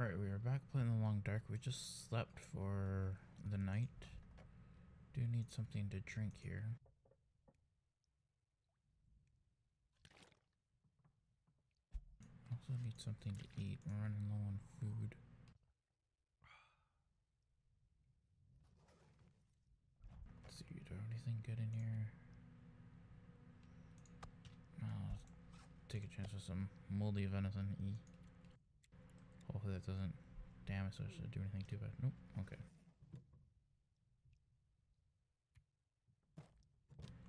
Alright, we are back playing The Long Dark. We just slept for the night. Do need something to drink here. Also need something to eat. We're running low on food. Let's see, do I have anything good in here? I'll take a chance with some moldy venison. Hopefully that doesn't damage us or do anything too bad. Nope, okay.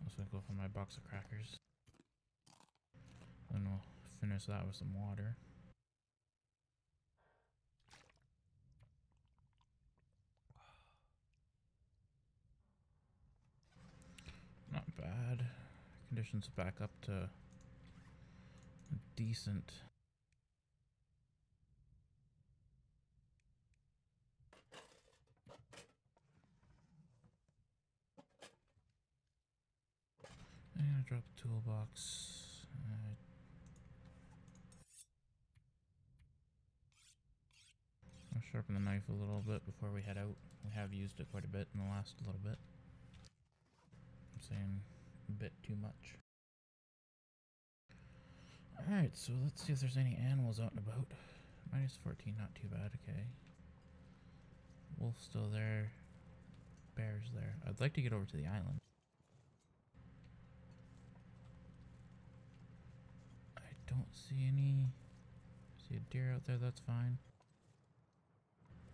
Also gonna go for my box of crackers. Then we'll finish that with some water. Not bad. Conditions back up to decent. I'm gonna drop the toolbox. I'll sharpen the knife a little bit before we head out. We have used it quite a bit in the last little bit. I'm saying a bit too much. Alright, so let's see if there's any animals out and about. -14, not too bad, okay. Wolf's still there. Bear's there. I'd like to get over to the island. Don't see any. See a deer out there, that's fine.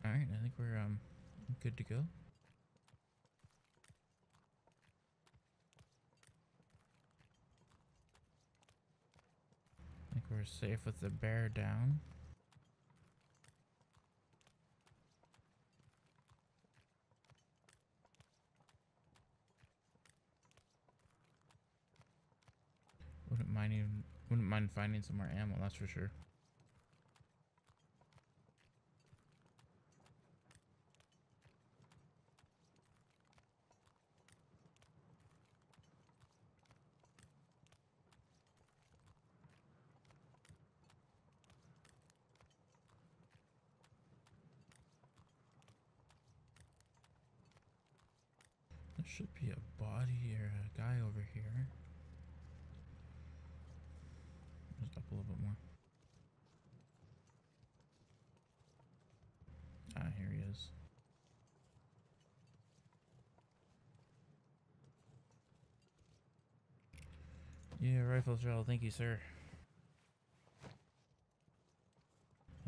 Alright, I think we're good to go. I think we're safe with the bear down. Wouldn't mind finding some more ammo, that's for sure. There should be a body or a guy over here. Up a little bit more. Ah, here he is. Yeah, rifle trail, thank you, sir.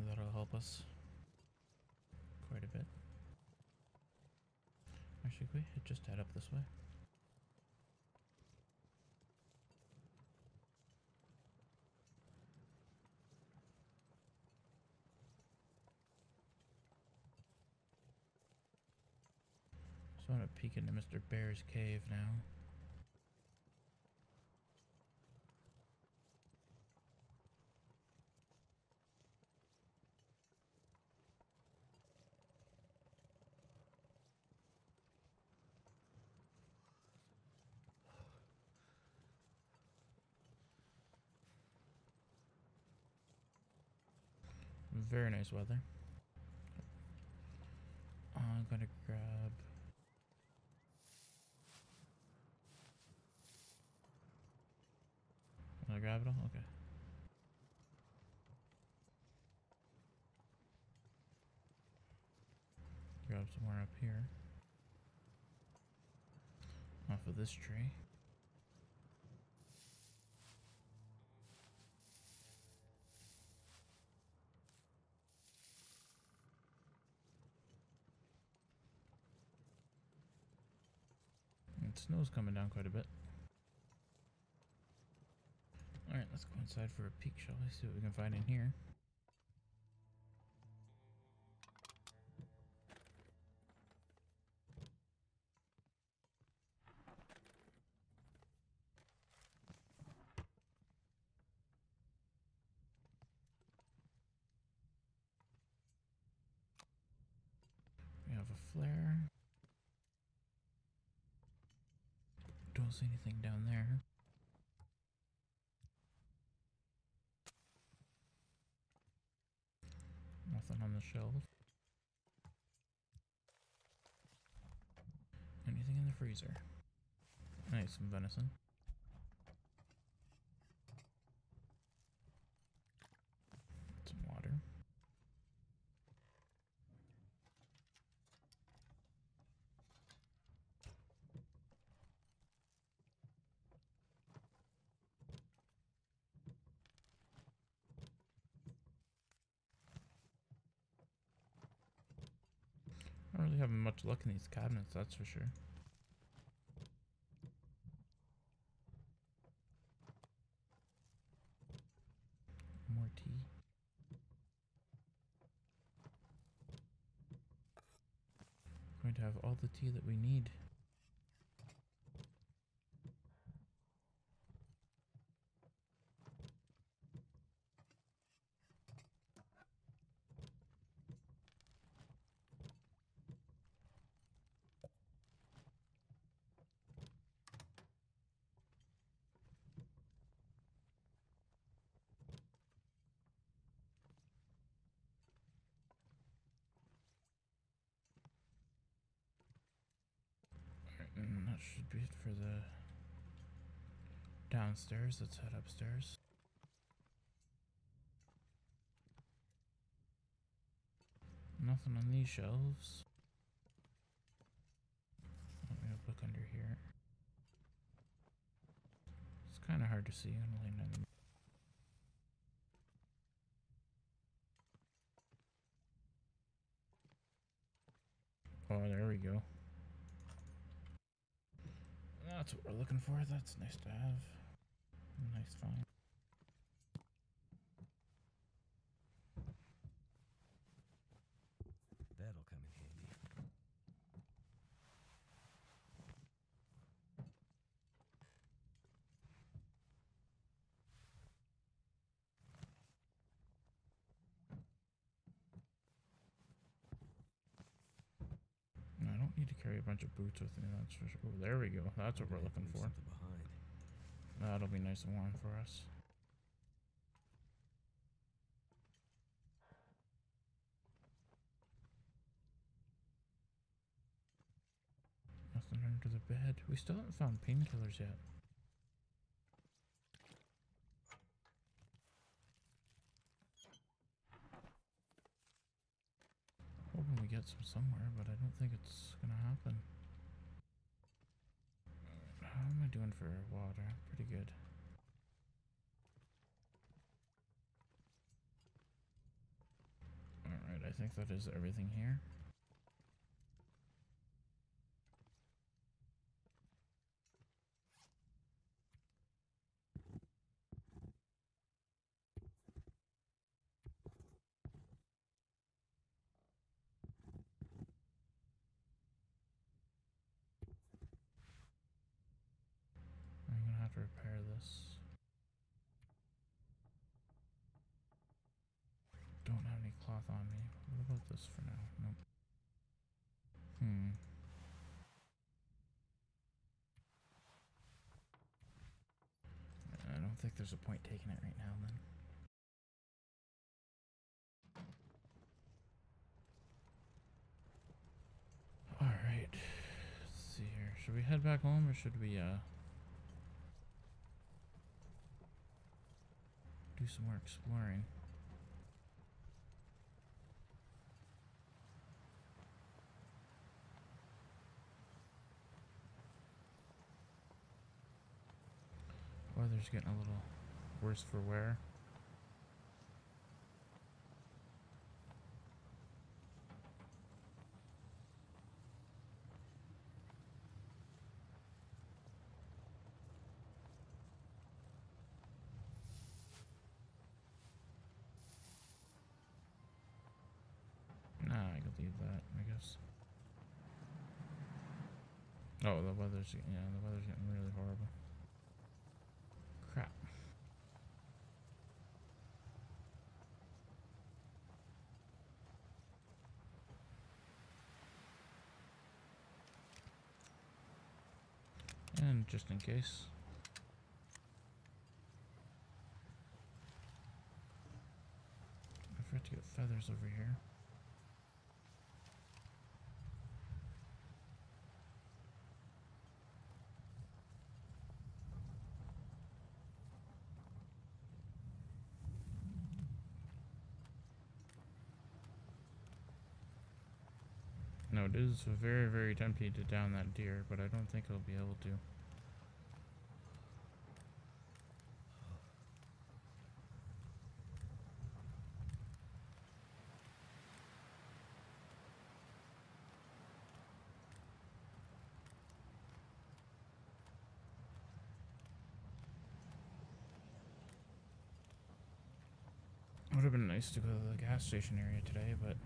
That'll help us quite a bit. Actually, could we just head up this way? I'm gonna peek into Mr. Bear's cave now. Very nice weather. I'm gonna grab it all? Okay. Grab somewhere up here. Off of this tree. And snow's coming down quite a bit. Alright, let's go inside for a peek, shall we? See what we can find in here. We have a flare. Don't see anything down there. Nothing on the shelves. Anything in the freezer? Nice, some venison. Some water. I don't really have much luck in these cabinets, that's for sure. More tea. I'm going to have all the tea that we need. Should be it for the downstairs. Let's head upstairs. Nothing on these shelves. Let me look under here. It's kind of hard to see. I'm laying down. Oh, there we go. That's what we're looking for. That's nice to have. Nice find. That'll come in handy. To carry a bunch of boots with me, that's for sure. Oh, there we go. That's what we're looking for. That'll be nice and warm for us. Nothing under the bed. We still haven't found painkillers yet. Hoping we get some somewhere, but I don't think it's gonna happen. How am I doing for water? Pretty good. Alright, I think that is everything here. Repair this. Don't have any cloth on me. What about this for now? Nope. I don't think there's a point taking it right now then. Alright. Let's see here. Should we head back home or should we do some more exploring? Weather's getting a little worse for wear. Leave that, I guess. Oh, the weather's getting really horrible. Crap. And just in case. I forgot to get feathers over here. Now it is very, very tempting to down that deer, but I don't think I'll be able to. Would have been nice to go to the gas station area today, but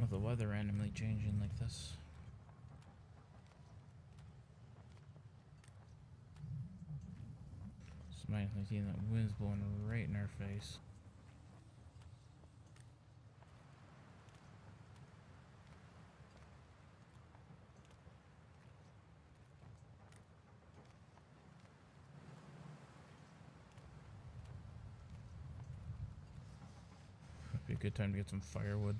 with the weather randomly changing like this. It's nice seeing that wind's blowing right in our face. Be a good time to get some firewood.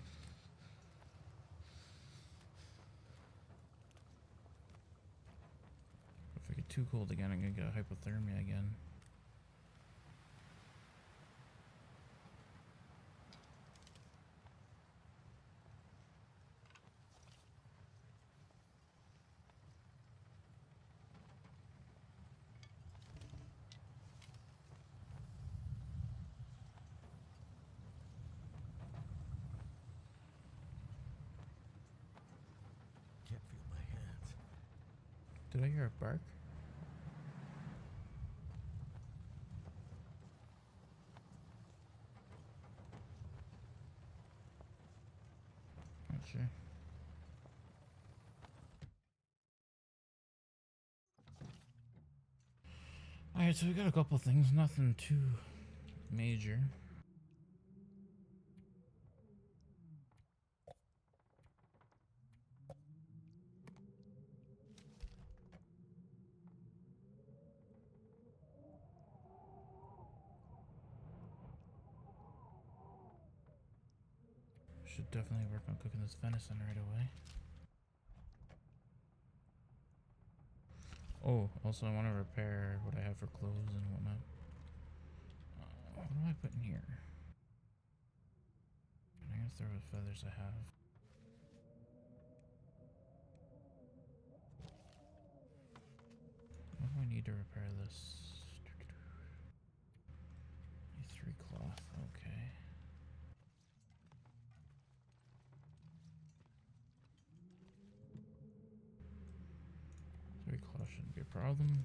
If I get too cold again, I'm gonna get hypothermia again. Did I hear a bark? Not sure. Alright, so we got a couple things, nothing too major. Should definitely work on cooking this venison right away. Oh, also I want to repair what I have for clothes and whatnot. What do I put in here? I'm gonna throw the feathers I have. What do I need to repair this? A3 cloth, okay. That shouldn't be a problem.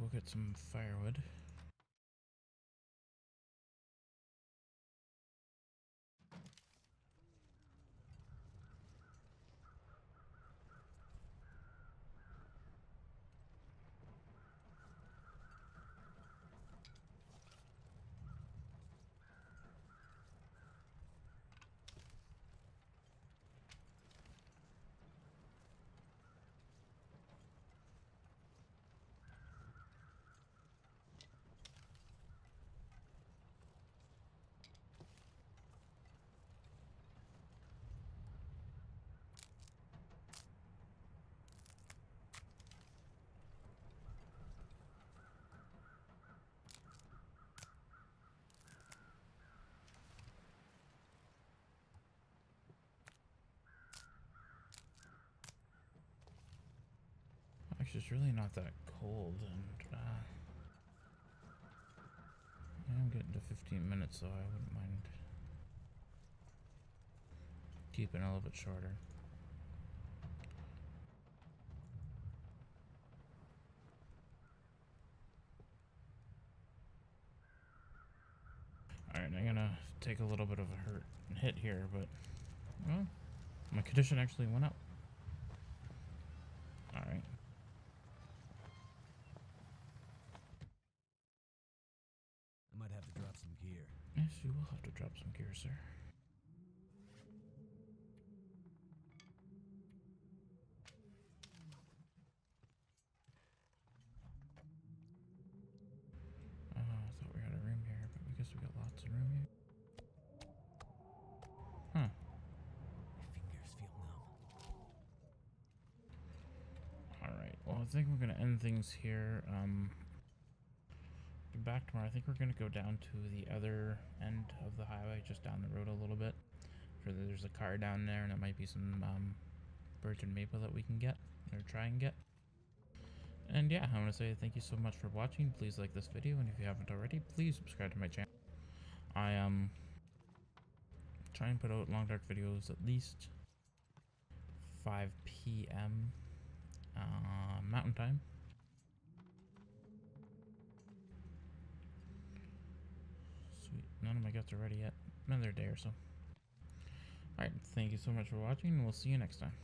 We'll get some firewood. Actually, it's really not that cold, and I'm getting to 15 minutes, so I wouldn't mind keeping it a little bit shorter. Alright, I'm gonna take a little bit of a hit here, but well, my condition actually went up. Alright. I might have to drop some gear. Yes, you will have to drop some gear, sir. I think we're going to end things here. Back tomorrow. I think we're going to go down to the other end of the highway, just down the road a little bit. There's a car down there, and it might be some virgin maple that we can get, or try and get. And yeah, I want to say thank you so much for watching. Please like this video, and if you haven't already, please subscribe to my channel. I try and put out Long Dark videos at least 5 PM Mountain Time. Sweet. None of my guts are ready yet. Another day or so. Alright, thank you so much for watching, and we'll see you next time.